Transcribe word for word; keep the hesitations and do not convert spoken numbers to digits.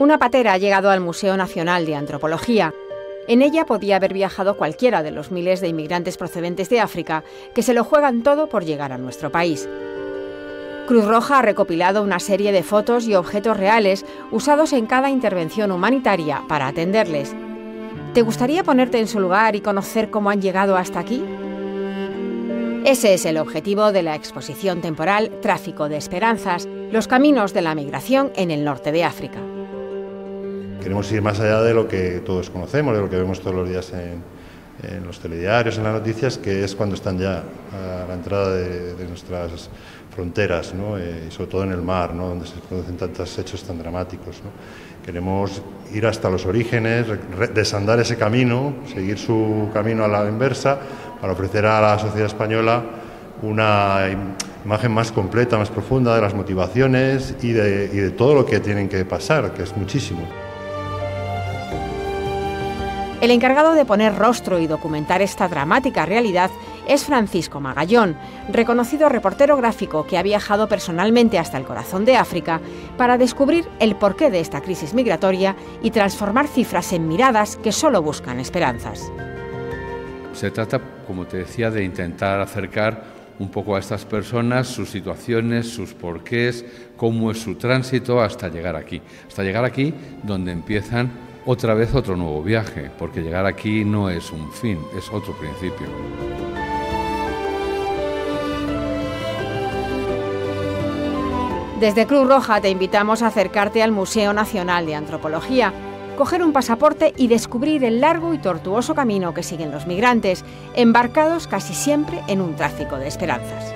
Una patera ha llegado al Museo Nacional de Antropología. En ella podía haber viajado cualquiera de los miles de inmigrantes procedentes de África que se lo juegan todo por llegar a nuestro país. Cruz Roja ha recopilado una serie de fotos y objetos reales usados en cada intervención humanitaria para atenderles. ¿Te gustaría ponerte en su lugar y conocer cómo han llegado hasta aquí? Ese es el objetivo de la exposición temporal Tráfico de Esperanzas, los caminos de la migración en el norte de África. Queremos ir más allá de lo que todos conocemos, de lo que vemos todos los días en, en los telediarios, en las noticias, que es cuando están ya a la entrada de, de nuestras fronteras, ¿no? eh, y sobre todo en el mar, ¿no? Donde se producen tantos hechos tan dramáticos, ¿no? Queremos ir hasta los orígenes, desandar ese camino, seguir su camino a la inversa, para ofrecer a la sociedad española una imagen más completa, más profunda de las motivaciones y de, y de todo lo que tienen que pasar, que es muchísimo. El encargado de poner rostro y documentar esta dramática realidad es Francisco Magallón, reconocido reportero gráfico que ha viajado personalmente hasta el corazón de África para descubrir el porqué de esta crisis migratoria y transformar cifras en miradas que solo buscan esperanzas. Se trata, como te decía, de intentar acercar un poco a estas personas, sus situaciones, sus porqués, cómo es su tránsito hasta llegar aquí. Hasta llegar aquí donde empiezan otra vez otro nuevo viaje, porque llegar aquí no es un fin, es otro principio. Desde Cruz Roja te invitamos a acercarte al Museo Nacional de Antropología, coger un pasaporte y descubrir el largo y tortuoso camino que siguen los migrantes, embarcados casi siempre en un tráfico de esperanzas.